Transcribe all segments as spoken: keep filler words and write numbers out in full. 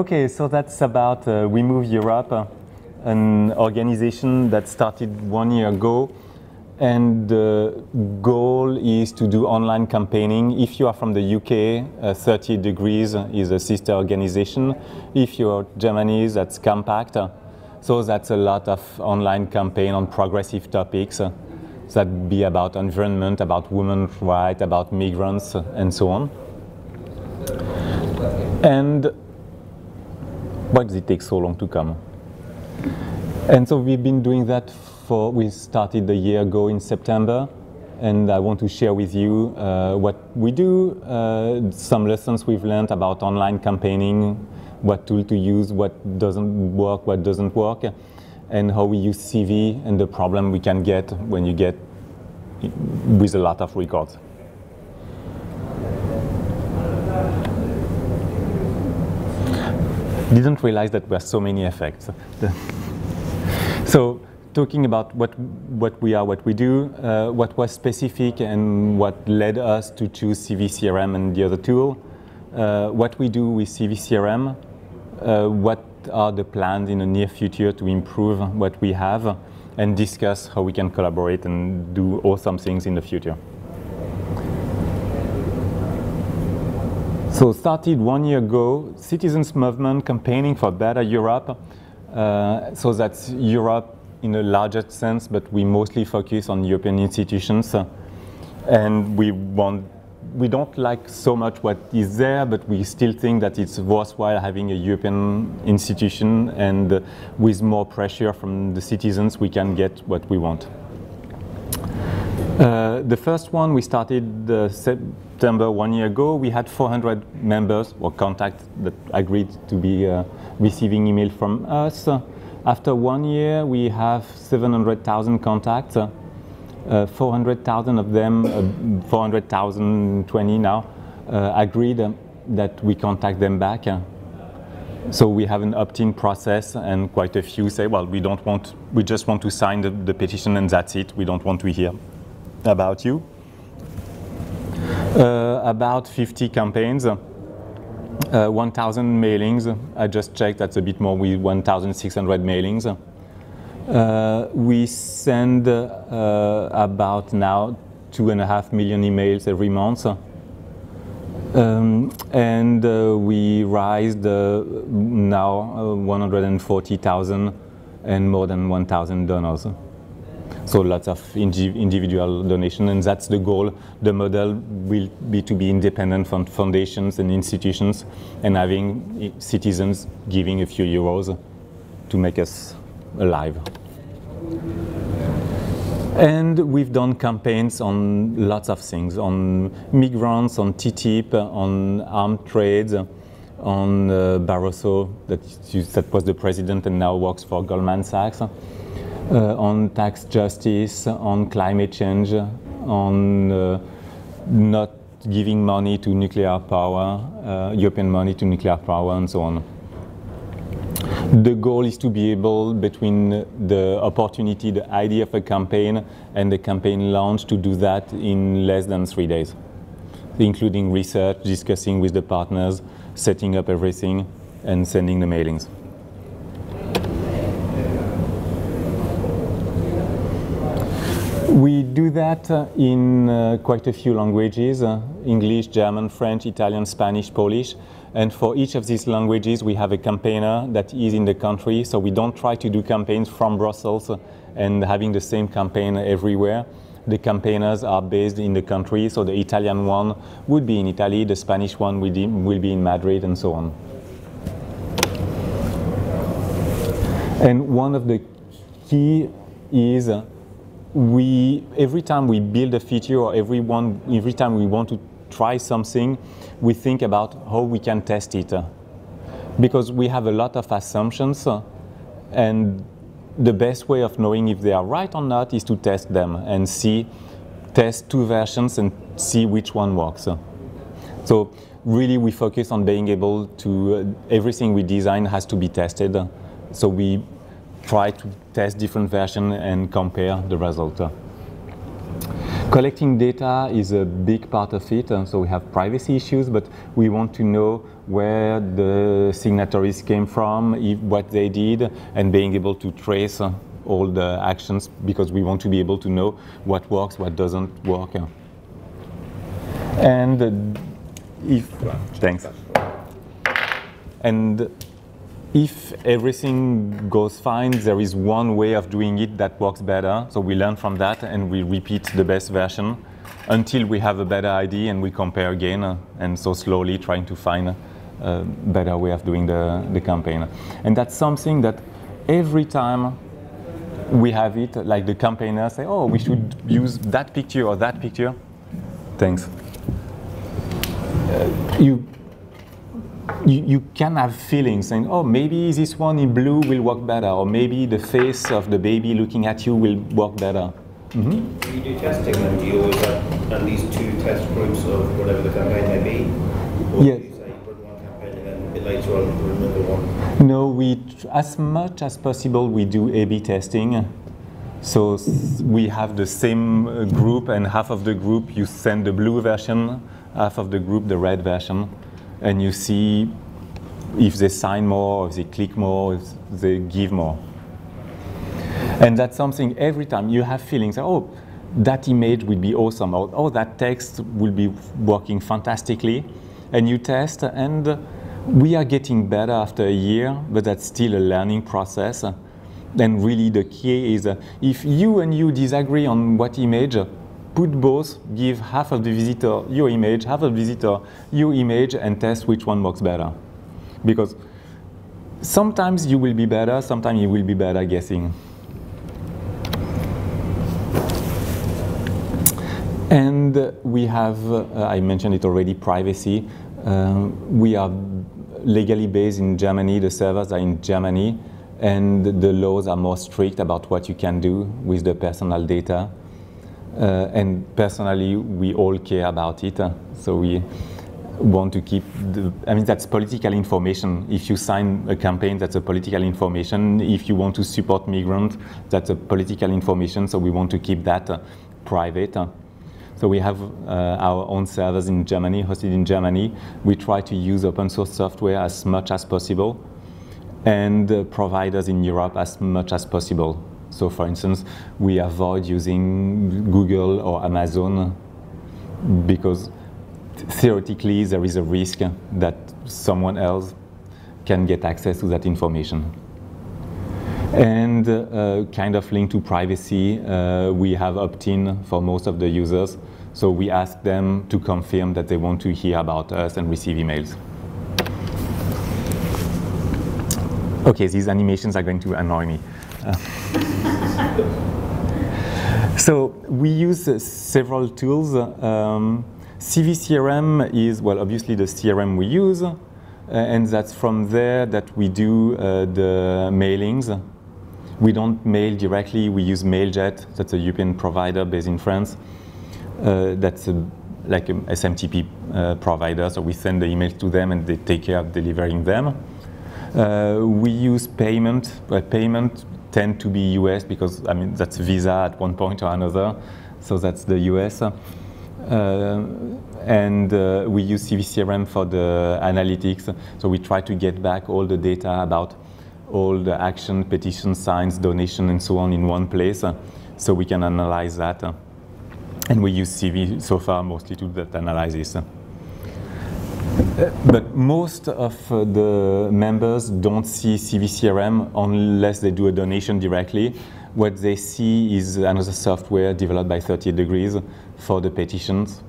Okay, so that's about uh, We Move Europe, an organization that started one year ago, and the goal is to do online campaigning. If you are from the U K, uh, thirty degrees is a sister organization. If you're Germany, that's Compact. So that's a lot of online campaign on progressive topics. Uh, that'd be about environment, about women's rights, about migrants, uh, and so on. And why does it take so long to come? And so we've been doing that for, we started a year ago in September, and I want to share with you uh, what we do, uh, some lessons we've learned about online campaigning, what tool to use, what doesn't work, what doesn't work, and how we use C V and the problem we can get when you get with a lot of records. Didn't realize that there were so many effects. So, talking about what, what we are, what we do, uh, what was specific and what led us to choose CiviCRM and the other tool, uh, what we do with CiviCRM, uh, what are the plans in the near future to improve what we have, and discuss how we can collaborate and do awesome things in the future. So started one year ago, citizens movement campaigning for better Europe. Uh, so that's Europe in a larger sense, but we mostly focus on European institutions. Uh, and we want, we don't like so much what is there, but we still think that it's worthwhile having a European institution, and uh, with more pressure from the citizens, we can get what we want. Uh, the first one we started uh, September one year ago. We had four hundred members or contacts that agreed to be uh, receiving email from us. Uh, after one year, we have seven hundred thousand contacts. Uh, four hundred thousand of them, uh, four hundred thousand twenty now, uh, agreed um, that we contact them back. Uh, so we have an opt-in process, and quite a few say, well, we don't want, we just want to sign the, the petition and that's it. We don't want to hear about you. Uh, about fifty campaigns, uh, one thousand mailings. I just checked, that's a bit more, with one thousand six hundred mailings. Uh, we send uh, about now two and a half million emails every month. Um, and uh, we raised uh, now uh, one hundred forty thousand and more than one thousand donors. So lots of indi individual donation, and that's the goal. The model will be to be independent from foundations and institutions, and having citizens giving a few euros to make us alive. And we've done campaigns on lots of things, on migrants, on T T I P, on armed trades, on uh, Barroso, that, that was the president and now works for Goldman Sachs. Uh, on tax justice, on climate change, on uh, not giving money to nuclear power, uh, European money to nuclear power, and so on. The goal is to be able, between the opportunity, the idea of a campaign and the campaign launch, to do that in less than three days, including research, discussing with the partners, setting up everything, and sending the mailings. We do that uh, in uh, quite a few languages, uh, English, German, French, Italian, Spanish, Polish. And for each of these languages, we have a campaigner that is in the country. So we don't try to do campaigns from Brussels and having the same campaign everywhere. The campaigners are based in the country. So the Italian one would be in Italy, the Spanish one will be in Madrid, and so on. And one of the key is uh, We, every time we build a feature, or every, one, every time we want to try something, we think about how we can test it. Because we have a lot of assumptions, and the best way of knowing if they are right or not is to test them and see, test two versions and see which one works. So really we focus on being able to, uh, everything we design has to be tested. So we try to test different versions and compare the result. Collecting data is a big part of it, and so we have privacy issues, but we want to know where the signatories came from, if, what they did, and being able to trace uh, all the actions, because we want to be able to know what works, what doesn't work. And uh, if, thanks. And if everything goes fine, there is one way of doing it that works better. So we learn from that and we repeat the best version until we have a better idea, and we compare again. And so slowly trying to find a better way of doing the, the campaign. And that's something that every time we have it, like the campaigners say, oh, we should use that picture or that picture. Thanks. Uh, you You, you can have feelings saying, oh, maybe this one in blue will work better, or maybe the face of the baby looking at you will work better. Mm-hmm. You do testing, and do you always have at least two test groups of whatever the campaign may be? Or yes. Do you say you put one campaign and then a bit later on put another one? No, we, as much as possible, we do A B testing. So we have the same group, and half of the group you send the blue version, half of the group the red version. And you see if they sign more, if they click more, if they give more. And that's something every time you have feelings, oh, that image would be awesome, or oh, that text will be working fantastically. And you test, and we are getting better after a year, but that's still a learning process. And really the key is, if you and you disagree on what image, put both, give half of the visitor your image, half of the visitor your image, and test which one works better. Because sometimes you will be better, sometimes you will be better guessing. And we have, uh, I mentioned it already, privacy. Um, we are legally based in Germany, the servers are in Germany, and the laws are more strict about what you can do with the personal data. Uh, and personally, we all care about it, uh, so we want to keep the, I mean, that's political information. If you sign a campaign, that's a political information. If you want to support migrants, that's a political information, so we want to keep that uh, private. Uh, so we have uh, our own servers in Germany, hosted in Germany. We try to use open source software as much as possible, and uh, providers in Europe as much as possible. So, for instance, we avoid using Google or Amazon because theoretically there is a risk that someone else can get access to that information. And uh, kind of linked to privacy, uh, we have opt-in for most of the users. So we ask them to confirm that they want to hear about us and receive emails. Okay, these animations are going to annoy me. Uh. So we use uh, several tools. Um, CiviCRM is, well, obviously the C R M we use, uh, and that's from there that we do uh, the mailings. We don't mail directly, we use Mailjet, that's a European provider based in France. Uh, that's a, like an S M T P uh, provider, so we send the emails to them and they take care of delivering them. Uh, we use payment, uh, payment tend to be U S because, I mean, that's Visa at one point or another, so that's the U S. Uh, and uh, we use CiviCRM for the analytics, so we try to get back all the data about all the action, petition, signs, donation, and so on in one place, uh, so we can analyze that. Uh, and we use Civi so far mostly to that analysis. Uh. But most of the members don't see CiviCRM unless they do a donation directly. What they see is another software developed by thirty degrees for the petitions.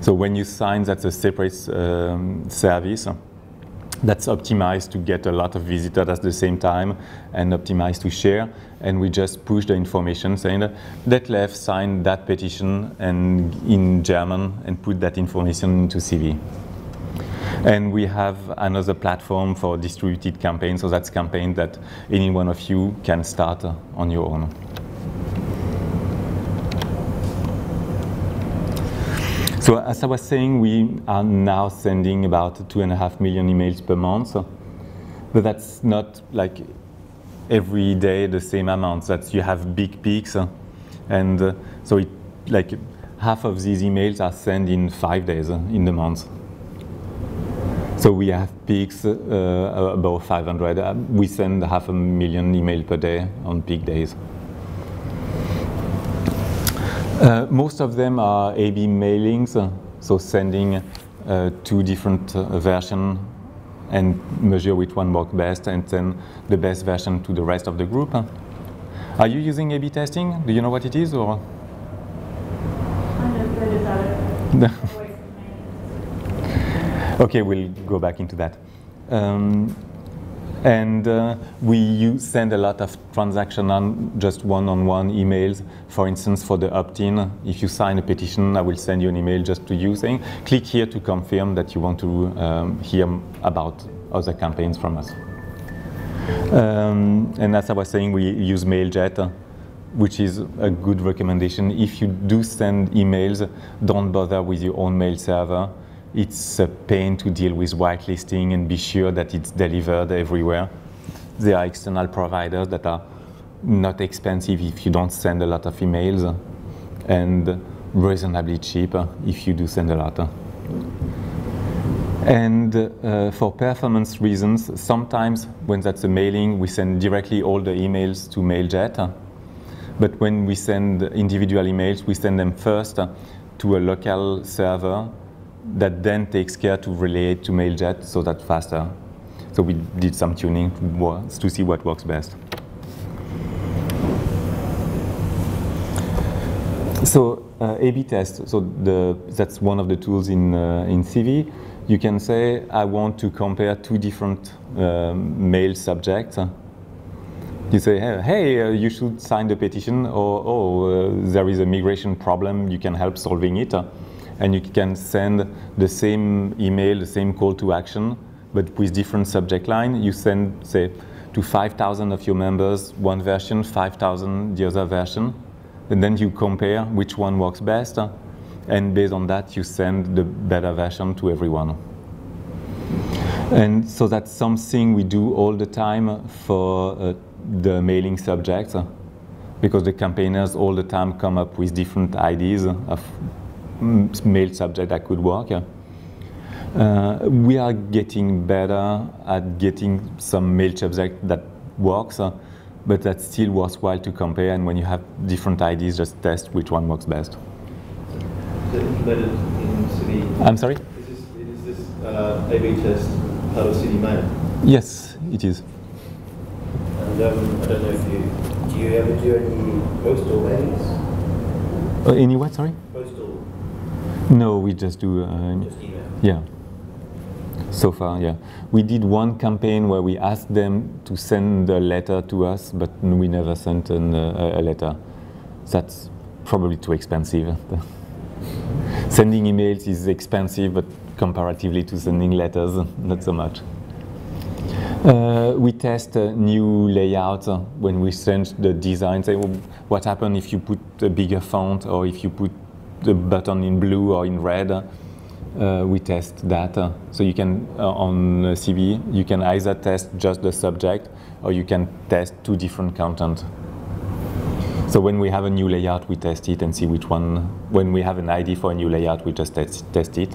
So when you sign, that's a separate um, service that's optimized to get a lot of visitors at the same time and optimized to share. And we just push the information saying that, that left signed that petition and in German, and put that information into Civi. And we have another platform for distributed campaigns, so that's campaign that any one of you can start uh, on your own. So as I was saying, we are now sending about two and a half million emails per month, so, but that's not like every day the same amount. That's, you have big peaks, uh, and uh, so it like half of these emails are sent in five days in the month. So we have peaks uh, above five hundred. We send half a million emails per day on peak days. Uh, most of them are A B mailings, so sending uh, two different uh, versions and measure which one works best and then the best version to the rest of the group. Are you using A B testing? Do you know what it is? Or? I'm not good about it. Okay, we'll go back into that. Um, and uh, we use, send a lot of transactional, just one-on-one emails. For instance, for the opt-in, if you sign a petition, I will send you an email just to you saying, click here to confirm that you want to um, hear about other campaigns from us. Um, and as I was saying, we use Mailjet, which is a good recommendation. If you do send emails, don't bother with your own mail server. It's a pain to deal with whitelisting and be sure that it's delivered everywhere. There are external providers that are not expensive if you don't send a lot of emails, and reasonably cheap if you do send a lot. And uh, for performance reasons, sometimes when that's a mailing, we send directly all the emails to Mailjet. But when we send individual emails, we send them first to a local server that then takes care to relay it to Mailjet, so that's faster. So we did some tuning to see what works best. So uh, A B test, so the, that's one of the tools in, uh, in Civi. You can say, I want to compare two different um, mail subjects. You say, hey, hey uh, you should sign the petition, or oh, uh, there is a migration problem, you can help solving it. And you can send the same email, the same call to action, but with different subject line. You send, say, to five thousand of your members one version, five thousand the other version, and then you compare which one works best, and based on that, you send the better version to everyone. And so that's something we do all the time for uh, the mailing subjects, because the campaigners all the time come up with different ideas of mail subject that could work. Uh, we are getting better at getting some mail subject that works, uh, but that's still worthwhile to compare, and when you have different ideas, just test which one works best. Is it embedded in Civi? I'm sorry? Is this, is this uh, A B test part of CiviMail? Yes, it is. And um, I don't know if you, do you ever do any postal mailings? Uh, any what, sorry? Postal. No, we just do um, just email. Yeah. So far, yeah. We did one campaign where we asked them to send a letter to us, but we never sent an, uh, a letter. That's probably too expensive. Sending emails is expensive, but comparatively to sending letters, not so much. Uh, we test uh, new layouts uh, when we change the design. Say, well, what happens if you put a bigger font, or if you put the button in blue or in red? Uh, we test that. Uh, so you can, uh, on uh, Civi, you can either test just the subject, or you can test two different content. So when we have a new layout, we test it and see which one. When we have an I D for a new layout, we just test, test it.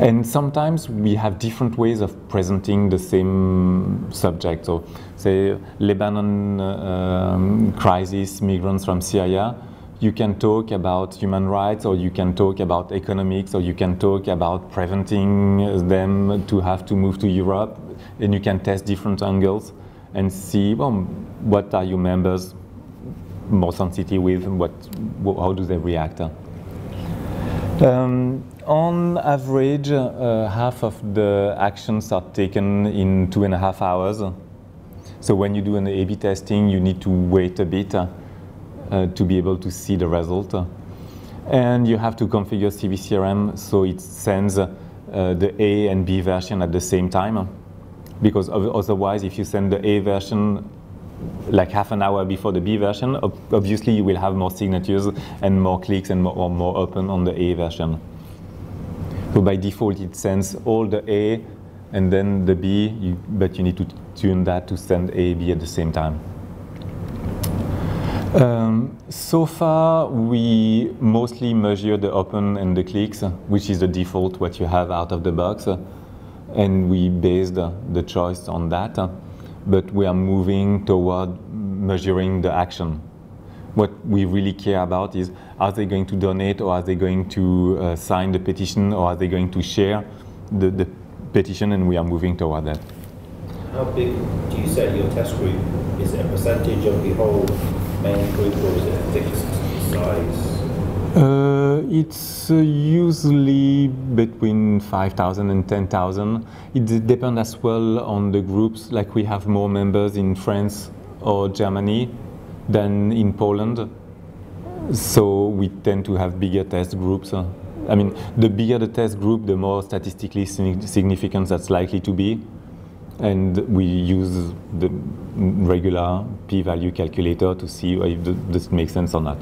And sometimes we have different ways of presenting the same subject. So say Lebanon uh, um, crisis, migrants from Syria, you can talk about human rights, or you can talk about economics, or you can talk about preventing them to have to move to Europe. And you can test different angles and see, well, what are your members more sensitive with, what, how do they react? Um, on average, uh, half of the actions are taken in two and a half hours. So when you do an A B testing, you need to wait a bit uh, to be able to see the result. And you have to configure CiviCRM so it sends uh, the A and B version at the same time, because otherwise, if you send the A version like half an hour before the B version, obviously you will have more signatures and more clicks and more, or more open on the A version. So by default it sends all the A and then the B, you, but you need to tune that to send A, B at the same time. Um, so far, we mostly measure the open and the clicks, which is the default, what you have out of the box, and we based the choice on that. But we are moving toward measuring the action. What we really care about is, are they going to donate, or are they going to uh, sign the petition, or are they going to share the, the petition, and we are moving toward that. How big do you say your test group is? It a percentage of the whole main group, or is it a fixed size? Uh, it's uh, usually between five thousand and ten thousand. It depends as well on the groups, like we have more members in France or Germany than in Poland, so we tend to have bigger test groups. I mean, the bigger the test group, the more statistically significant that's likely to be, and we use the regular p-value calculator to see if this makes sense or not.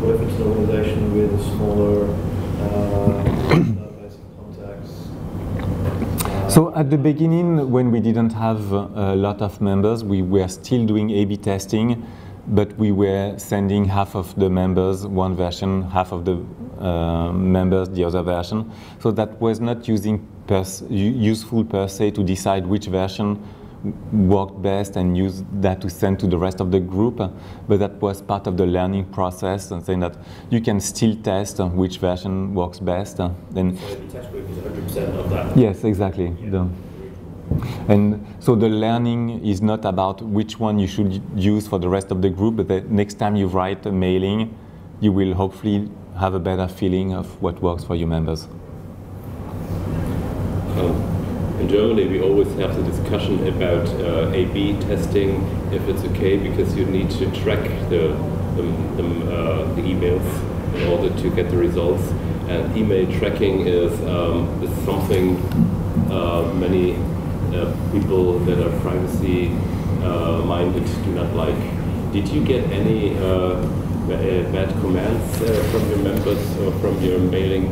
What if it's an organization with a smaller database of contacts? So at the beginning, when we didn't have a lot of members, we were still doing A B testing, but we were sending half of the members one version, half of the uh, members the other version. So that was not using per useful per se to decide which version worked best and use that to send to the rest of the group, but that was part of the learning process, and saying that you can still test which version works best. Then so the test group is one hundred percent of that? Yes, exactly. Yeah. The, and so the learning is not about which one you should use for the rest of the group, but the next time you write a mailing, you will hopefully have a better feeling of what works for your members. Um. In Germany, we always have the discussion about uh, A B testing, if it's okay, because you need to track the, the, the, uh, the emails in order to get the results. And email tracking is, um, is something uh, many uh, people that are privacy-minded uh, do not like. Did you get any uh, bad comments uh, from your members or from your mailing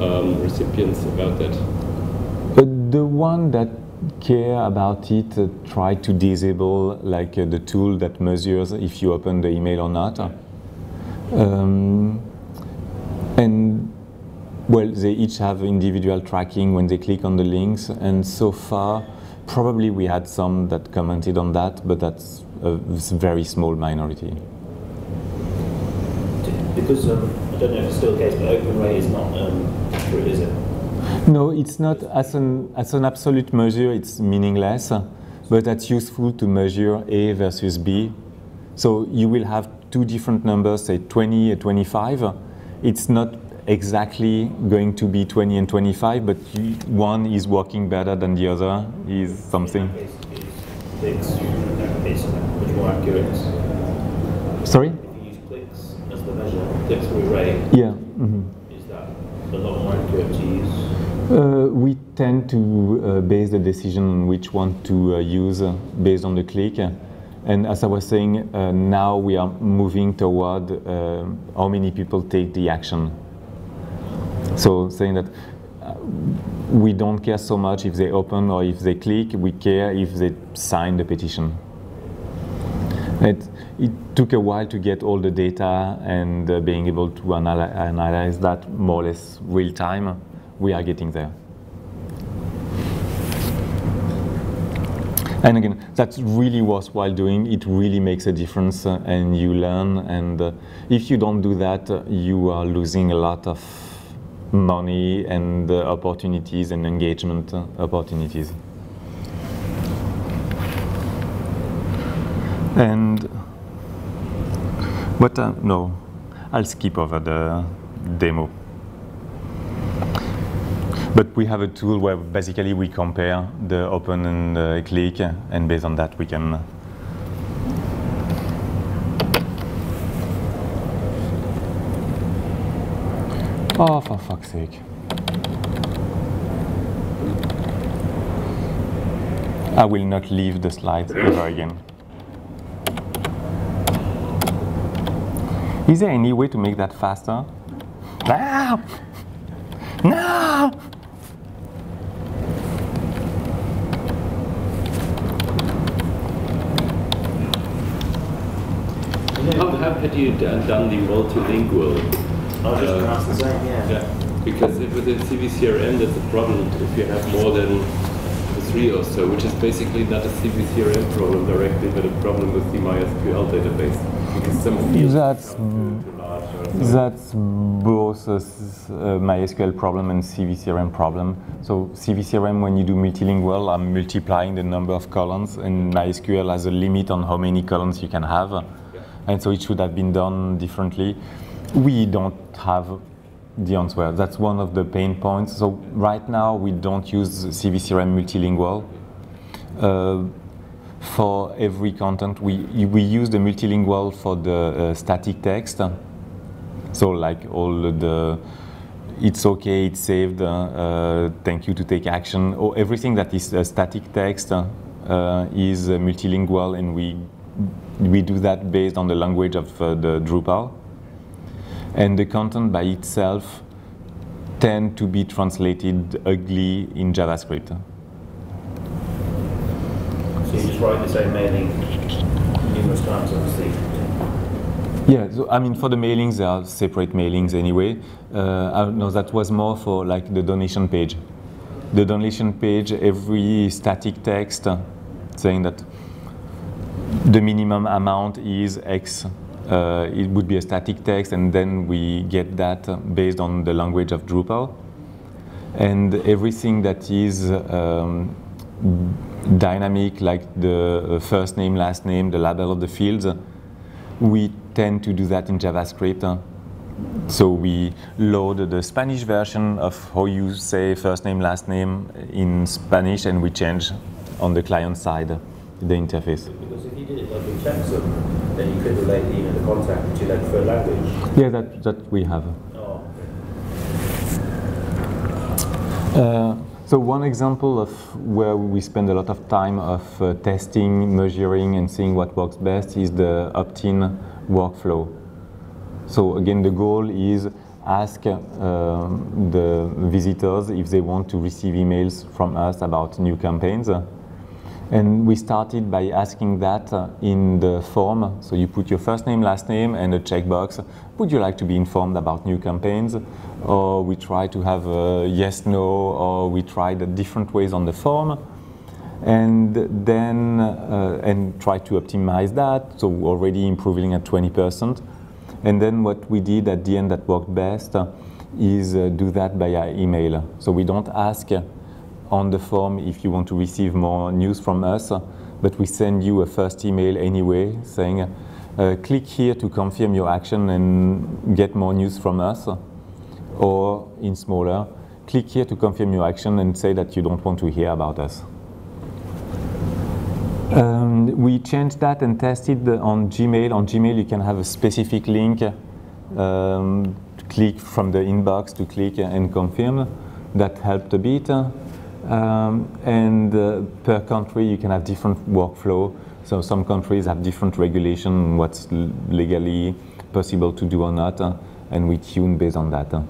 um, recipients about that? The one that care about it uh, try to disable like uh, the tool that measures if you open the email or not. Um, and well, they each have individual tracking when they click on the links, and so far probably we had some that commented on that, but that's a very small minority. Because um, I don't know if it's still the case, but open rate is not um, accurate, is it? No, it's not. As an, as an absolute measure, it's meaningless, but that's useful to measure A versus B. So you will have two different numbers, say twenty and twenty-five. It's not exactly going to be twenty and twenty-five, but you, one is working better than the other, is something. Clicks, much more accurate. Sorry? If you use clicks as the measure, clicks will rate. Yeah. Mm-hmm. A lot more accurate to use? Uh, we tend to uh, base the decision on which one to uh, use uh, based on the click. And as I was saying, uh, now we are moving toward uh, how many people take the action. So saying that uh, we don't care so much if they open or if they click, we care if they sign the petition. It, it took a while to get all the data and uh, being able to analy analyze that more or less real time. We are getting there. And again, that's really worthwhile doing. It really makes a difference, uh, and you learn. And uh, if you don't do that, uh, you are losing a lot of money and uh, opportunities and engagement uh, opportunities. And what? Uh, no, I'll skip over the demo. But we have a tool where basically we compare the open and the click, and based on that we can. Oh, for fuck's sake! I will not leave the slides ever again. Is there any way to make that faster? No! No! have you done the multilingual? I'll just uh, pronounce the same, yeah. yeah. Because if within CiviCRM, that's a problem if you have more than three or so, which is basically not a CiviCRM problem directly, but a problem with the MySQL database. Because some fields that's That's both a uh, MySQL problem and CiviCRM problem. So CiviCRM, when you do multilingual, I'm multiplying the number of columns, and MySQL has a limit on how many columns you can have. Yeah. And so it should have been done differently. We don't have the answer. That's one of the pain points. So right now, we don't use CiviCRM multilingual. Uh, for every content, we, we use the multilingual for the uh, static text. So like all the, it's okay, it's saved, uh, uh, thank you to take action, or everything that is uh, static text uh, uh, is uh, multilingual, and we, we do that based on the language of uh, the Drupal. And the content by itself tend to be translated ugly in JavaScript. So you just write the same mailing numerous times, obviously. Yeah, so, I mean, for the mailings, there are separate mailings anyway. Uh, no, that was more for like the donation page. The donation page, every static text saying that the minimum amount is X. Uh, it would be a static text, and then we get that based on the language of Drupal. And everything that is um, dynamic, like the first name, last name, the label of the fields, we tend to do that in JavaScript. So we load the Spanish version of how you say first name, last name in Spanish, and we change on the client side the interface. Because if you did it like in checksum, then you could relate the, you know, the contact to that preferred language. Yeah, that, that we have. Oh, okay. uh, so one example of where we spend a lot of time of uh, testing, measuring, and seeing what works best is the opt-in workflow. So again, the goal is ask uh, the visitors if they want to receive emails from us about new campaigns. And we started by asking that in the form. So you put your first name, last name, and a checkbox. Would you like to be informed about new campaigns? Or we try to have a yes, no, or we tried different ways on the form. And then uh, and try to optimize that, so already improving at twenty percent. And then what we did at the end that worked best uh, is uh, do that via email. So we don't ask uh, on the form if you want to receive more news from us, uh, but we send you a first email anyway saying, uh, click here to confirm your action and get more news from us. Or in smaller, click here to confirm your action and say that you don't want to hear about us. Um, we changed that and tested on Gmail. On Gmail, you can have a specific link, um, click from the inbox to click and confirm. That helped a bit. Um, and uh, per country, you can have different workflow. So some countries have different regulation, what's legally possible to do or not, uh, and we tune based on that. Uh,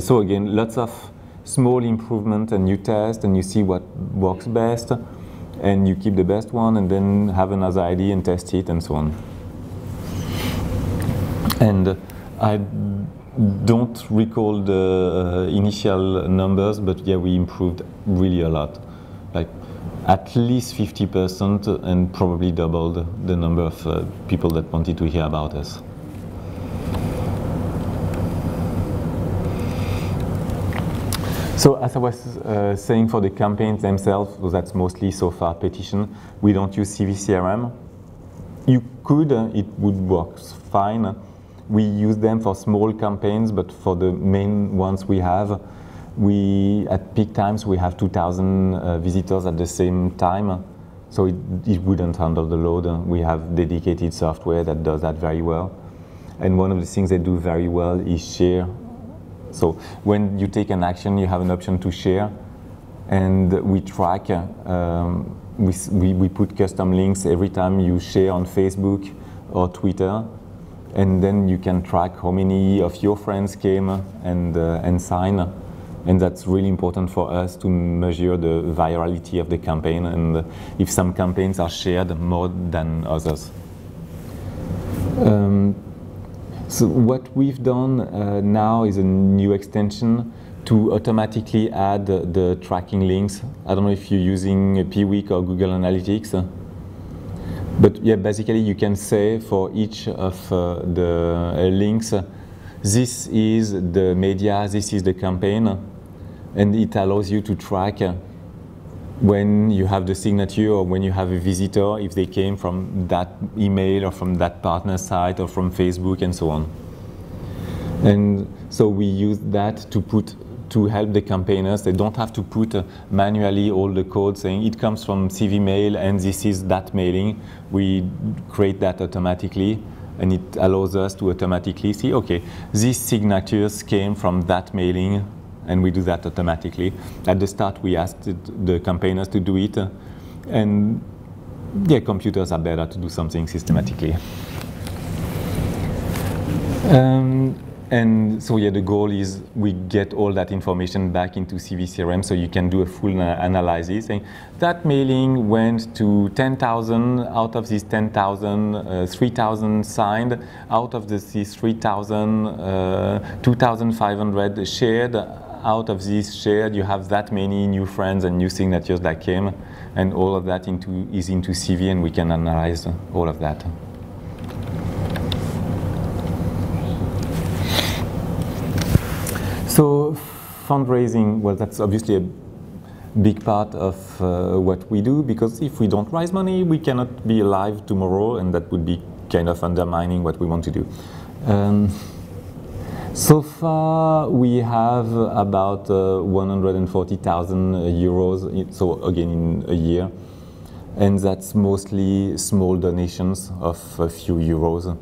so again, lots of small improvement, and you test and you see what works best. And you keep the best one, and then have another idea and test it, and so on. And uh, I don't recall the uh, initial numbers, but yeah, we improved really a lot, like at least fifty percent, and probably doubled the number of uh, people that wanted to hear about us. So as I was uh, saying, for the campaigns themselves, so that's mostly so far petition, we don't use CiviCRM. You could, uh, it would work fine. We use them for small campaigns, but for the main ones we have, we at peak times we have two thousand uh, visitors at the same time, so it, it wouldn't handle the load. We have dedicated software that does that very well. And one of the things they do very well is share. So when you take an action, you have an option to share, and we track, um, we, we put custom links every time you share on Facebook or Twitter, and then you can track how many of your friends came and, uh, and signed. And that's really important for us to measure the virality of the campaign, and if some campaigns are shared more than others. Um, so what we've done uh, now is a new extension to automatically add uh, the tracking links. I don't know if you're using uh, P-Week or Google Analytics. Uh, but yeah, basically you can say for each of uh, the uh, links, uh, this is the media, this is the campaign, and it allows you to track uh, when you have the signature or when you have a visitor, if they came from that email or from that partner site or from Facebook and so on. And so we use that to put to help the campaigners. They don't have to put uh, manually all the code saying it comes from CiviMail and this is that mailing. We create that automatically, and it allows us to automatically see, okay, these signatures came from that mailing, and we do that automatically. At the start, we asked the campaigners to do it, uh, and yeah, computers are better to do something systematically. Um, and so yeah, the goal is we get all that information back into CiviCRM, so you can do a full uh, analysis saying that mailing went to ten thousand, out of these ten thousand, uh, three thousand signed, out of these three thousand, uh, two thousand five hundred shared, out of these shared you have that many new friends and new signatures that came, and all of that into, is into Civi, and we can analyze all of that. So fundraising, well, that's obviously a big part of uh, what we do, because if we don't raise money, we cannot be alive tomorrow, and that would be kind of undermining what we want to do. Um, so far, we have about uh, one hundred forty thousand euros, so again in a year, and that's mostly small donations of a few euros.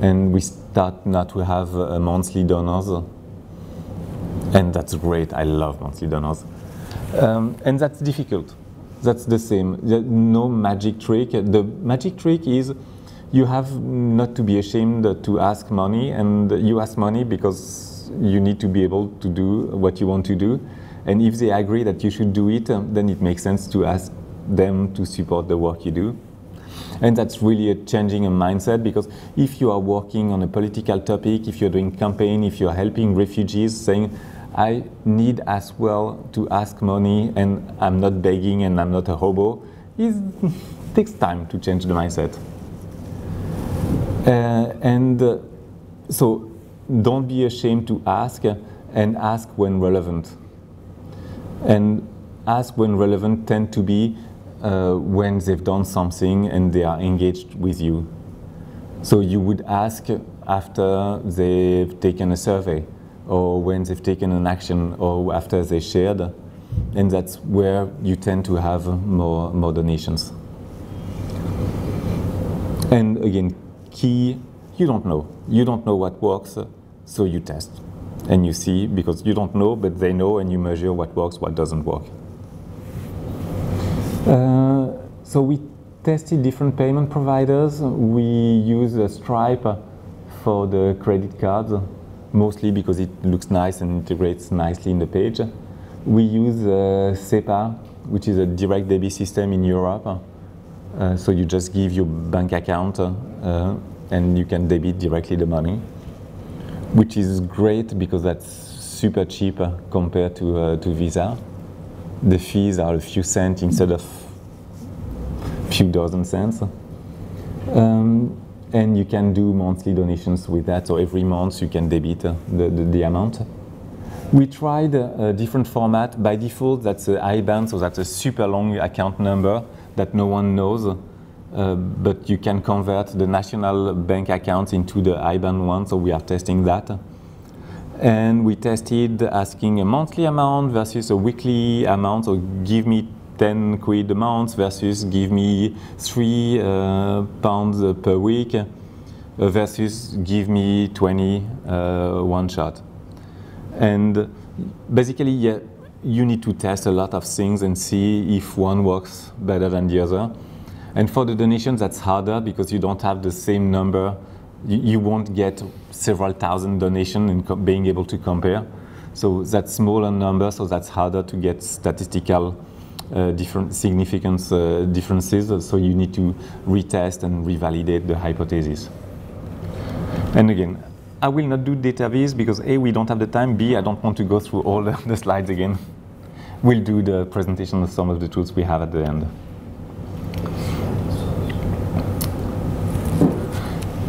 And we start now to have uh, monthly donors. And that's great. I love monthly donors. Um, and that's difficult. That's the same. No magic trick. The magic trick is you have not to be ashamed to ask money, and you ask money because you need to be able to do what you want to do. And if they agree that you should do it, then it makes sense to ask them to support the work you do. And that's really a changing a mindset, because if you are working on a political topic, if you're doing campaign, if you're helping refugees, saying, I need as well to ask money, and I'm not begging, and I'm not a hobo, it takes time to change the mindset. Uh, and uh, so don't be ashamed to ask, uh, and ask when relevant. And ask when relevant tend to be Uh, when they've done something and they are engaged with you. So you would ask after they've taken a survey, or when they've taken an action, or after they shared, and that's where you tend to have more, more donations. And again, key, you don't know. You don't know what works, so you test and you see, because you don't know, but they know, and you measure what works, what doesn't work. Uh, so we tested different payment providers. We use uh, Stripe for the credit cards, mostly because it looks nice and integrates nicely in the page. We use uh, SEPA, which is a direct debit system in Europe. Uh, so you just give your bank account uh, and you can debit directly the money, which is great because that's super cheap compared to, uh, to Visa. The fees are a few cents instead of a few dozen cents. Um, and you can do monthly donations with that, so every month you can debit uh, the, the, the amount. We tried a, a different format. By default, that's an I B A N, so that's a super long account number that no one knows. Uh, but you can convert the national bank accounts into the I B A N one, so we are testing that. And we tested asking a monthly amount versus a weekly amount, so give me ten quid a month versus give me three uh, pounds per week versus give me twenty uh, one shot. And basically, yeah, you need to test a lot of things and see if one works better than the other. And for the donations, that's harder because you don't have the same number. You won't get several thousand donations and being able to compare. So that's smaller number, so that's harder to get statistical uh, different significance uh, differences. So you need to retest and revalidate the hypothesis. And again, I will not do database because A, we don't have the time, B, I don't want to go through all the, the slides again. We'll do the presentation of some of the tools we have at the end.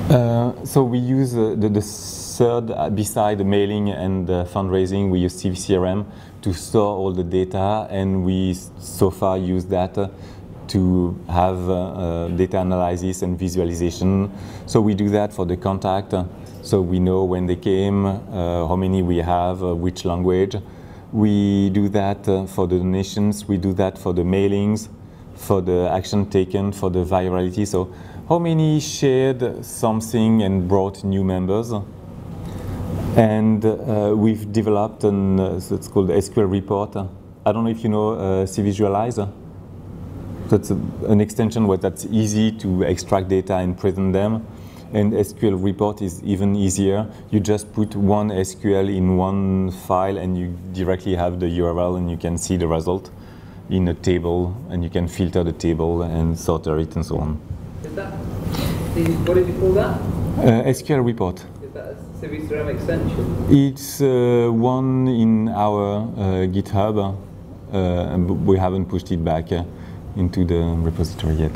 Uh, so we use uh, the, the third, uh, beside the mailing and uh, fundraising, we use CiviCRM to store all the data, and we so far use that uh, to have uh, uh, data analysis and visualization. So we do that for the contact, uh, so we know when they came, uh, how many we have, uh, which language. We do that uh, for the donations, we do that for the mailings, for the action taken, for the virality. So how many shared something and brought new members. And uh, we've developed an, uh, so it's called S Q L report. I don't know if you know uh, C-Visualizer. That's a, an extension where that's easy to extract data and present them. And S Q L report is even easier. You just put one S Q L in one file and you directly have the U R L and you can see the result in a table, and you can filter the table and sort it and so on. Is that, what did you call that? Uh, S Q L report. Is that a CiviCRM extension? It's uh, one in our uh, GitHub. Uh, we haven't pushed it back uh, into the repository yet.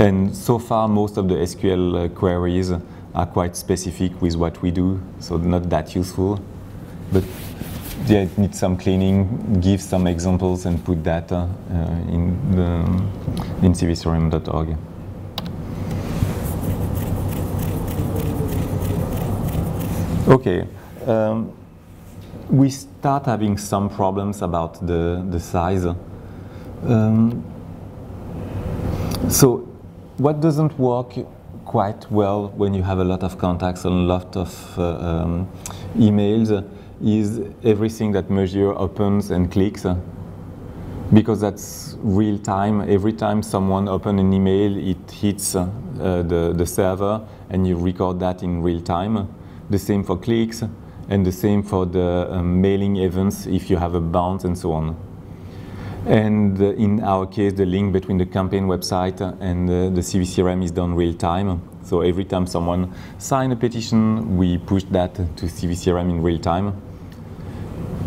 And so far, most of the S Q L uh, queries are quite specific with what we do, so not that useful. But yeah, it needs some cleaning, give some examples, and put data uh, in, the, in civic R M dot org. Okay, um, we start having some problems about the, the size. Um, so what doesn't work quite well when you have a lot of contacts and a lot of uh, um, emails is everything that measure opens and clicks, uh, because that's real time. Every time someone opens an email, it hits uh, uh, the, the server, and you record that in real time. The same for clicks, and the same for the uh, mailing events if you have a bounce and so on. And uh, in our case, the link between the campaign website and uh, the CiviCRM is done real time. So every time someone signs a petition, we push that to CiviCRM in real time.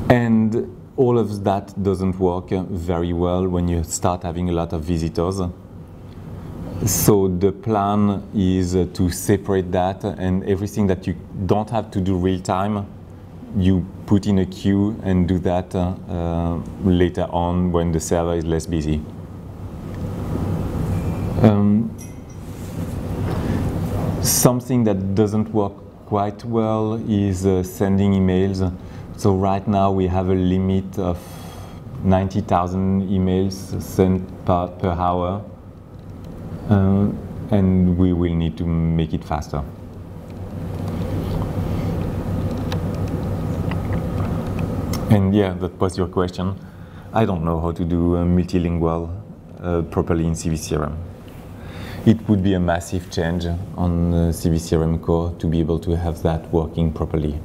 And all of that doesn't work very well when you start having a lot of visitors. So the plan is to separate that, and everything that you don't have to do real time, you put in a queue and do that uh, later on when the server is less busy. Um, something that doesn't work quite well is uh, sending emails. So right now we have a limit of ninety thousand emails sent per, per hour, uh, and we will need to make it faster. And yeah, that was your question. I don't know how to do uh, multilingual uh, properly in CiviCRM. It would be a massive change on uh, CiviCRM core to be able to have that working properly.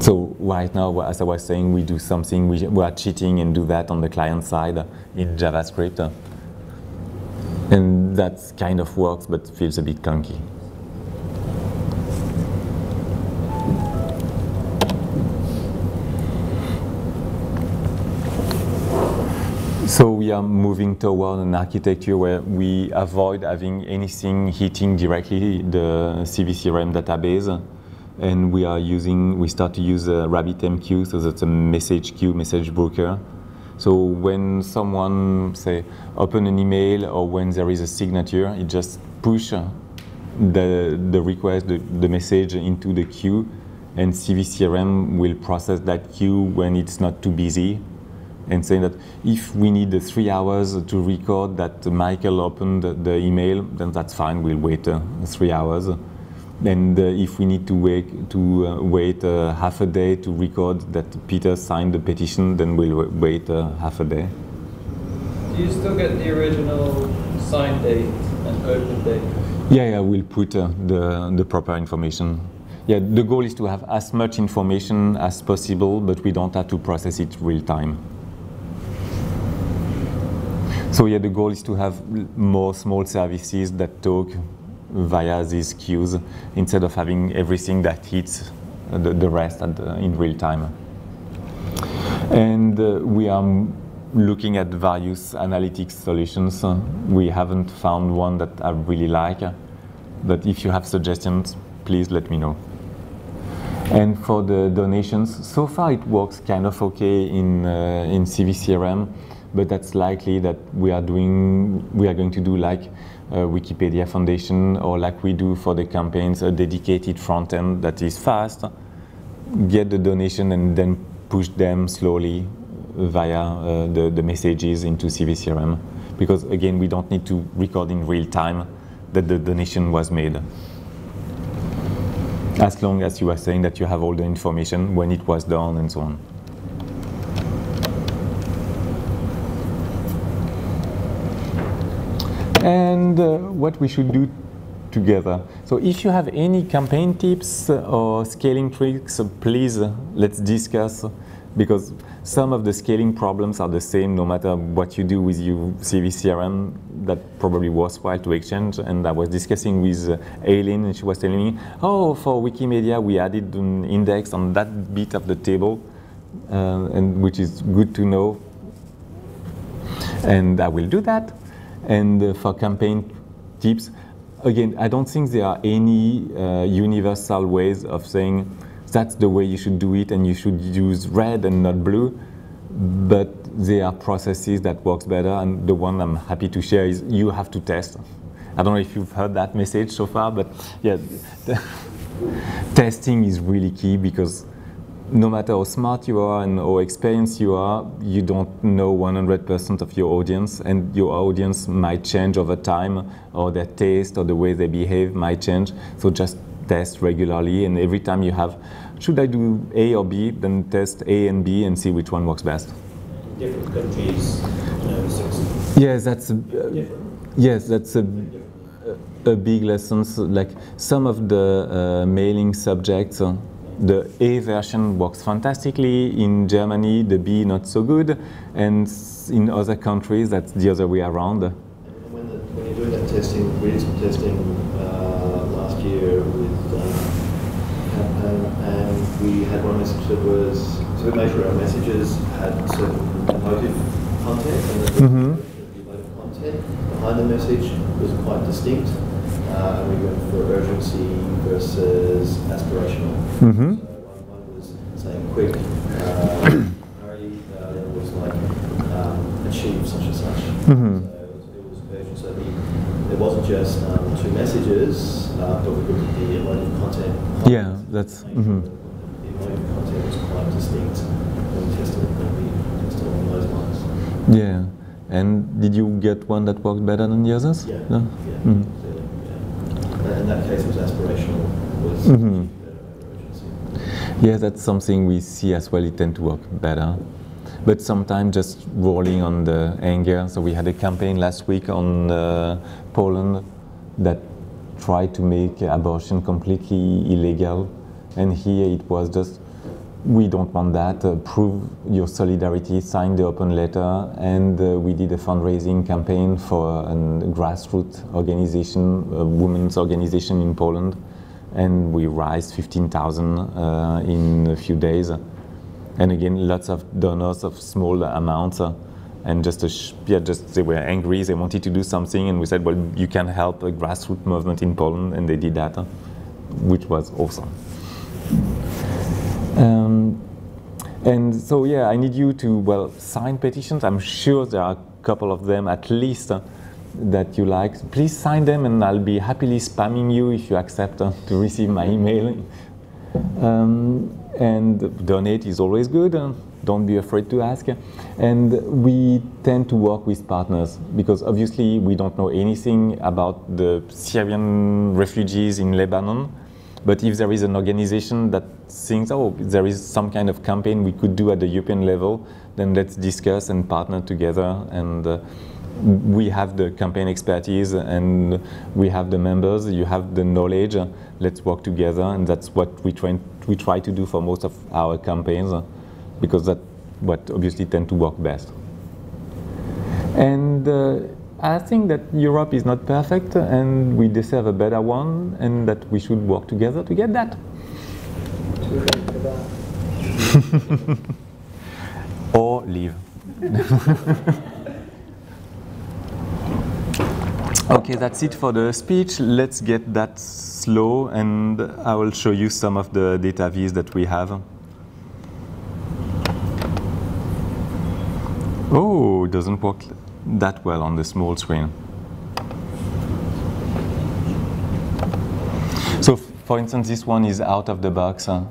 So right now, as I was saying, we do something, we, we are cheating and do that on the client side in JavaScript. And that kind of works, but feels a bit clunky. So we are moving toward an architecture where we avoid having anything hitting directly the CiviCRM database, and we are using, we start to use uh, RabbitMQ, so that's a message queue, message broker. So when someone, say, open an email or when there is a signature, it just push the, the request, the, the message into the queue, and CiviCRM will process that queue when it's not too busy, and saying that if we need the three hours to record that Michael opened the email, then that's fine, we'll wait uh, three hours. And uh, if we need to wait, to, uh, wait uh, half a day to record that Peter signed the petition, then we'll wait uh, half a day. Do you still get the original sign date and open date? Yeah, yeah, we'll put uh, the, the proper information. Yeah, the goal is to have as much information as possible, but we don't have to process it real time. So yeah, the goal is to have more small services that talk via these queues instead of having everything that hits the, the rest at the, in real time. And uh, we are looking at various analytics solutions. We haven't found one that I really like, but if you have suggestions, please let me know. And for the donations, so far it works kind of okay in uh, in CiviCRM, but that's likely that we are doing we are going to do like uh, Wikipedia Foundation, or like we do for the campaigns, a dedicated front end that is fast, get the donation and then push them slowly via uh, the, the messages into CiviCRM, because again we don't need to record in real time that the donation was made. As long as you are saying that you have all the information, when it was done, and so on. And uh, what we should do together. So if you have any campaign tips or scaling tricks, please let's discuss, because some of the scaling problems are the same no matter what you do with your CiviCRM. That probably worthwhile to exchange. And I was discussing with uh, Aileen, and she was telling me, oh, for Wikimedia we added an index on that bit of the table, uh, and which is good to know, and I will do that. And uh, for campaign tips, again, I don't think there are any uh, universal ways of saying that's the way you should do it and you should use red and not blue, but there are processes that works better, and the one I'm happy to share is you have to test. I don't know if you've heard that message so far, but yeah, testing is really key, because no matter how smart you are and how experienced you are, you don't know one hundred percent of your audience, and your audience might change over time, or their taste or the way they behave might change. So just test regularly, and every time you have, should I do A or B, then test A and B and see which one works best. Different countries. Uh, yes, that's a, uh, yes, that's a, a, a big lesson. So like some of the uh, mailing subjects, uh, the A version works fantastically in Germany, the B not so good, and in other countries that's the other way around. And when, the, when you're doing that testing, we did some testing uh, last year with uh, and, and we had one message that was. We made sure our messages had certain emotive content, and that mm-hmm. the emotive content behind the message was quite distinct. Uh, we went for urgency versus aspirational. Mm-hmm. So one, one was saying quick, uh, hurry, uh, the other was like um, achieve such and such. Mm-hmm. So it was, it was urgent. So the, it wasn't just um, two messages, uh, but we looked at the emotive content. content yeah, that's. Mm-hmm. Content was quite distinct when we tested along those lines. Yeah, and did you get one that worked better than the others? Yeah, no? yeah, mm. yeah. And in that case it was aspirational, was mm-hmm. better over urgency. Yeah, that's something we see as well, it tends to work better. But sometimes just rolling on the anger, so we had a campaign last week on uh, Poland that tried to make abortion completely illegal. And here it was just, we don't want that, uh, prove your solidarity, sign the open letter, and uh, we did a fundraising campaign for a grassroots organization, a women's organization in Poland, and we raised fifteen thousand uh, in a few days. And again, lots of donors of small amounts, uh, and just, a sh yeah, just they were angry, they wanted to do something, and we said, well, you can help a grassroots movement in Poland, and they did that, uh, which was awesome. Um, and so yeah, I need you to, well, sign petitions. I'm sure there are a couple of them at least uh, that you like. Please sign them, and I'll be happily spamming you if you accept uh, to receive my email. Um, and donate is always good. Uh, don't be afraid to ask. And we tend to work with partners, because obviously we don't know anything about the Syrian refugees in Lebanon. But if there is an organization that thinks, oh, there is some kind of campaign we could do at the European level, then let's discuss and partner together. And uh, we have the campaign expertise, and we have the members, you have the knowledge, uh, let's work together. And that's what we try, we try to do for most of our campaigns, uh, because that's what obviously tends to work best. And uh, I think that Europe is not perfect, and we deserve a better one, and that we should work together to get that. Or leave. Okay, that's it for the speech. Let's get that slow, and I will show you some of the data views that we have. Oh, it doesn't work that well on the small screen. So, for instance, this one is out of the box. Uh,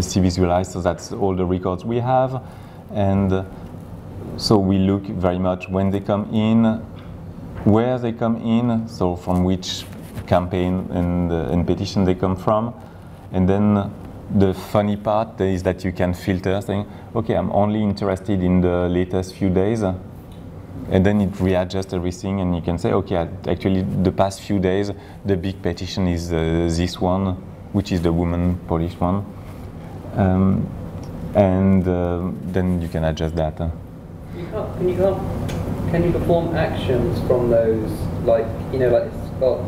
C-Visualizer, so that's all the records we have. And so we look very much when they come in, where they come in, so from which campaign and, uh, and petition they come from. And then the funny part is that you can filter, saying, okay, I'm only interested in the latest few days. And then it readjusts everything, and you can say, okay, actually, the past few days, the big petition is uh, this one, which is the woman Polish one. Um, and uh, then you can adjust that. You can't, can, you can't, can you perform actions from those, like, you know, like it's got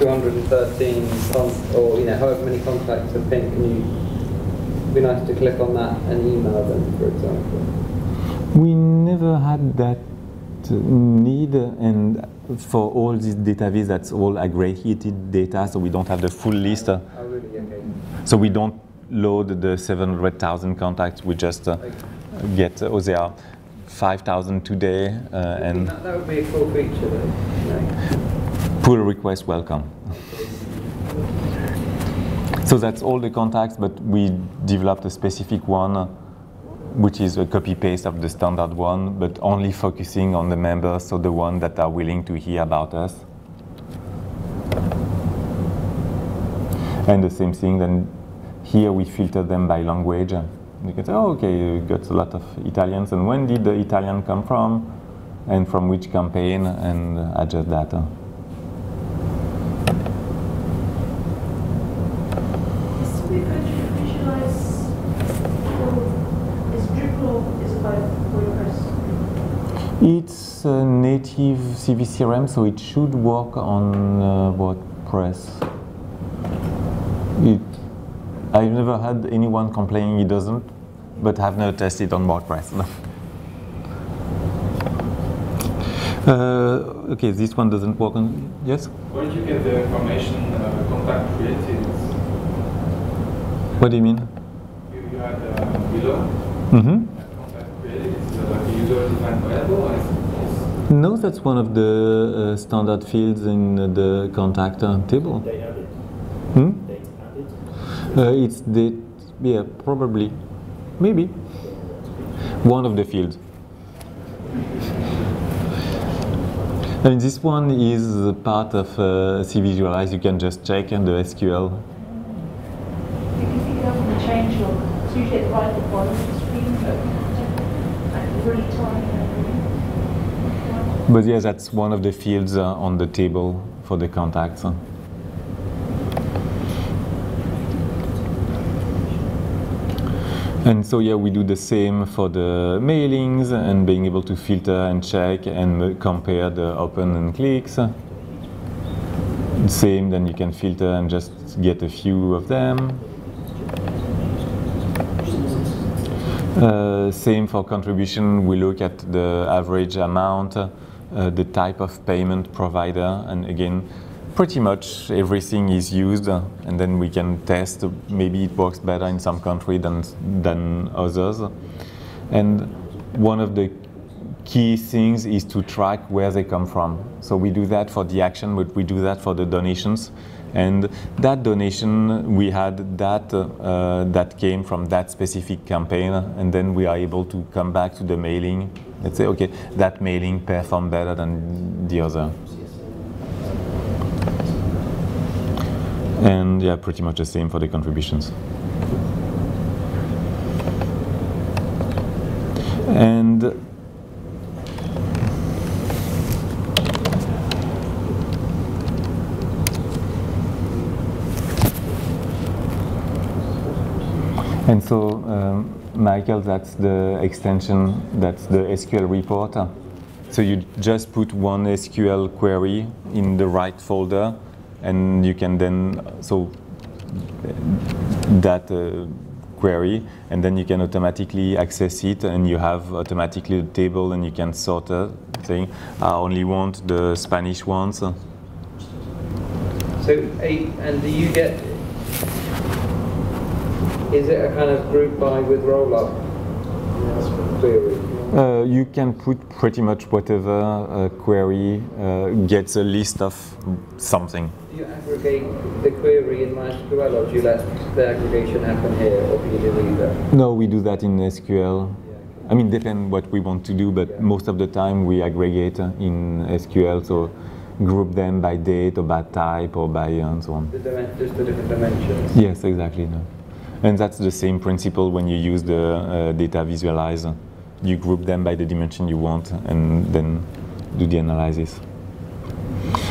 two hundred thirteen, or, you know, however many contacts have been, can you, it'd be nice to click on that and email them, for example. We never had that need, and for all these data viz, that's all aggregated data, so we don't have the full list. Oh, really? Okay. So we don't load the seven hundred thousand contacts, we just uh, okay. get, uh, oh, there are five thousand today. Uh, and that, that would be a cool feature, though. No. Pull request welcome. Okay. So that's all the contacts, but we developed a specific one, which is a copy-paste of the standard one, but only focusing on the members, so the ones that are willing to hear about us. And the same thing, then here we filter them by language. You can say, oh, okay, you got a lot of Italians, and when did the Italian come from, and from which campaign, and adjust data. It's a native C V C R M, so it should work on uh, WordPress. It, I've never had anyone complaining it doesn't, but I've never tested on WordPress. uh, okay, this one doesn't work on. Yes? Where did you get the information uh, contact created? What do you mean? You, you had uh, below. Mm-hmm. No, that's one of the uh, standard fields in uh, the contact uh, table. They have it. Hmm? They have it. Uh, it's the, yeah, probably, maybe, one of the fields. And this one is part of uh, C-Visualize. You can just check in the S Q L. You can pick it up in the change log. It's usually right at the bottom of the screen, but it's really tiny. But yeah, that's one of the fields uh, on the table for the contacts. And so yeah, we do the same for the mailings and being able to filter and check and compare the open and clicks. Same, then you can filter and just get a few of them. Uh, same for contribution, we look at the average amount, uh, the type of payment provider, and again, pretty much everything is used, uh, and then we can test. Uh, maybe it works better in some country than, than others. And one of the key things is to track where they come from. So we do that for the action, but we do that for the donations. And that donation, we had that uh, that came from that specific campaign, and then we are able to come back to the mailing. Let's say, okay, that mailing performed better than the other. And yeah, pretty much the same for the contributions. And And so, um, Michael, that's the extension, that's the S Q L report. So you just put one S Q L query in the right folder, and you can then, so that uh, query, and then you can automatically access it, and you have automatically the table, and you can sort it, saying, I only want the Spanish ones. So, and do you get, is it a kind of group by with roll-up query? Uh, you can put pretty much whatever uh, query uh, gets a list of something. Do you aggregate the query in MySQL, or do you let the aggregation happen here, or do you do either? No, we do that in S Q L. Yeah, okay. I mean, depends what we want to do, but yeah. Most of the time we aggregate in S Q L, so group them by date or by type or by uh, and so on. The just the different dimensions. Yes, exactly. No. And that's the same principle when you use the uh, data visualizer. You group them by the dimension you want and then do the analysis.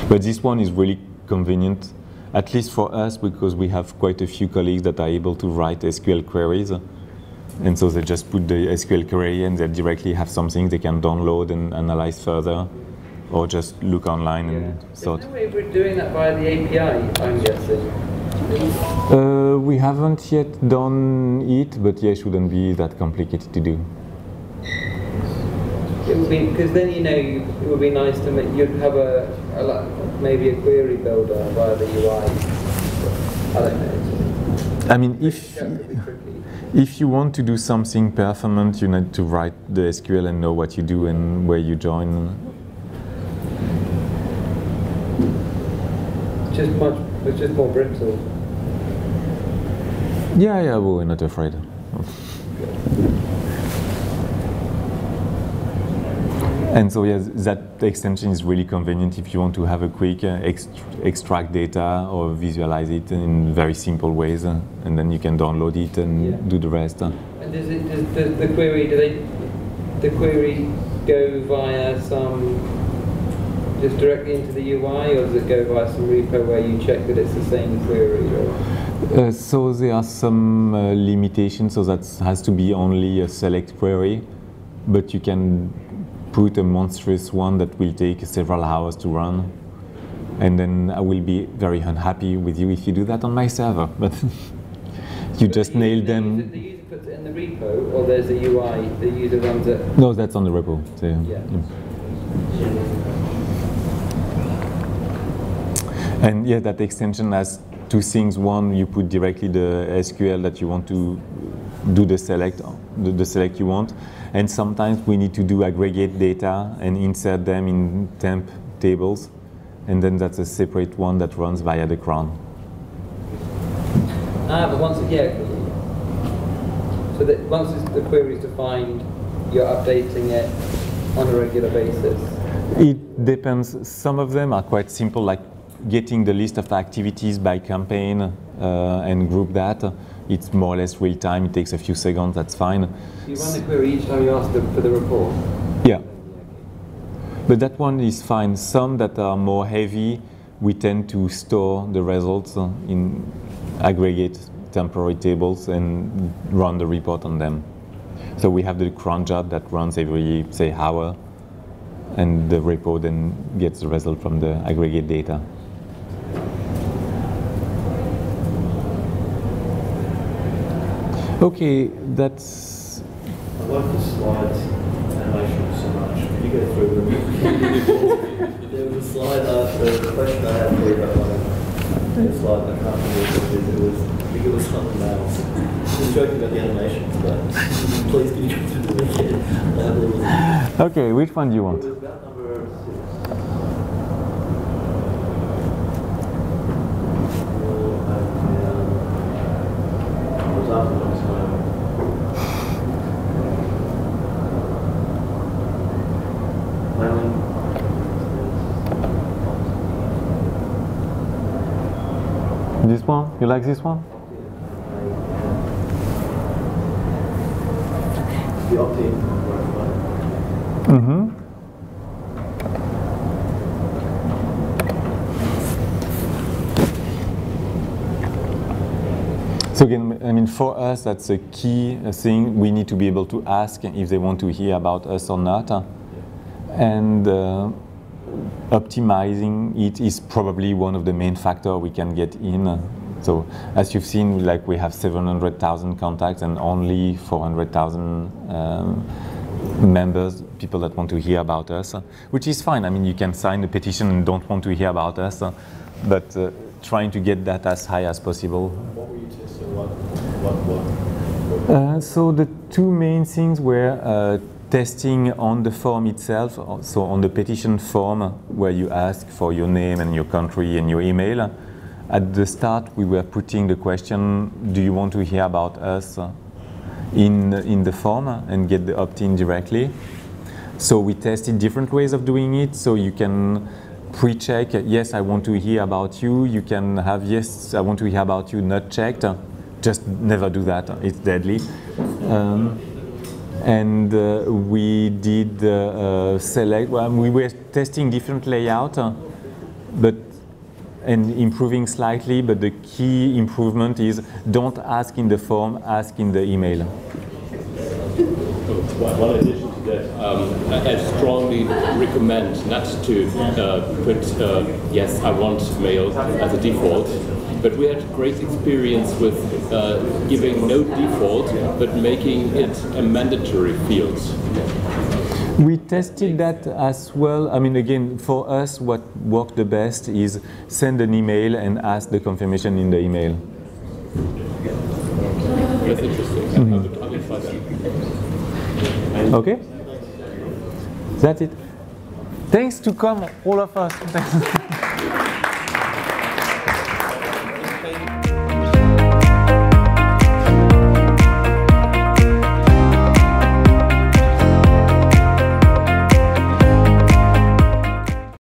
But this one is really convenient, at least for us, because we have quite a few colleagues that are able to write S Q L queries. And so they just put the S Q L query and they directly have something they can download and analyze further, or just look online yeah. and sort. Is there a way we're doing that via the A P I, I'm guessing? Uh, we haven't yet done it, but yeah, it shouldn't be that complicated to do. It would be, because then you know you, it would be nice to make, you'd have a, a maybe a query builder via the U I. I don't know. I mean, if if you want to do something performant, you need to write the S Q L and know what you do and where you join. Just much, it's just more brittle. Yeah, yeah, well, we're not afraid. And so yes, that extension is really convenient if you want to have a quick uh, ext extract data or visualize it in very simple ways, uh, and then you can download it and yeah. do the rest. Uh. And does, it, does the, the query? Do they the query go via some just directly into the U I, or does it go via some repo where you check that it's the same query? Or? Uh, so there are some uh, limitations. So that has to be only a select query, but you can put a monstrous one that will take several hours to run, and then I will be very unhappy with you if you do that on my server. But you but just the nailed user, them. The user, the user puts it in the repo, or there's a U I, the user runs it? No, that's on the repo. So, yeah. Yeah. And yeah, that extension has two things. One, you put directly the S Q L that you want to do the select, the, the select you want. And sometimes we need to do aggregate data and insert them in temp tables. And then that's a separate one that runs via the cron. Ah, but once, yeah. So that once the query is defined, you're updating it on a regular basis? It depends. Some of them are quite simple, like getting the list of activities by campaign uh, and group that. It's more or less real time. It takes a few seconds. That's fine. You run the query each time you ask them for the report. Yeah, but that one is fine. Some that are more heavy, we tend to store the results in aggregate temporary tables and run the report on them. So we have the cron job that runs every say hour, and the report then gets the result from the aggregate data. Okay, that's... I like the slides animation so much. Can you go through them? There was a slide after the question I had for you about the slide, I can't remember what it was. I think it was something else. I was joking about the animations, but please can you go through them again? Okay, which one do you want? It was about number six. Or, um, I was This one? You like this one? The opt-in. Mm-hmm. So again, I mean, for us, that's a key thing. We need to be able to ask if they want to hear about us or not. and uh, optimizing it is probably one of the main factors we can get in. So as you've seen, like we have seven hundred thousand contacts and only four hundred thousand um, members, people that want to hear about us, which is fine. I mean, you can sign a petition and don't want to hear about us, but uh, trying to get that as high as possible. What were you testing? What, what, what? Uh, so the two main things were uh, testing on the form itself, so on the petition form where you ask for your name and your country and your email. At the start, we were putting the question, do you want to hear about us in, in the form and get the opt-in directly? So we tested different ways of doing it. So you can pre-check, yes, I want to hear about you. You can have, yes, I want to hear about you, not checked. Just never do that, it's deadly. Um, and uh, we did uh, uh, select, well, we were testing different layout, uh, but and improving slightly, but the key improvement is don't ask in the form, ask in the email. One addition to that, um, I strongly recommend not to uh, put uh, yes, I want mail as a default, but we had great experience with uh, giving no default, but making it a mandatory field. We tested that as well. I mean, again, for us, what worked the best is send an email and ask the confirmation in the email. That's interesting. Mm-hmm. I would, I would try that. Okay. That's it. Thanks to come, all of us.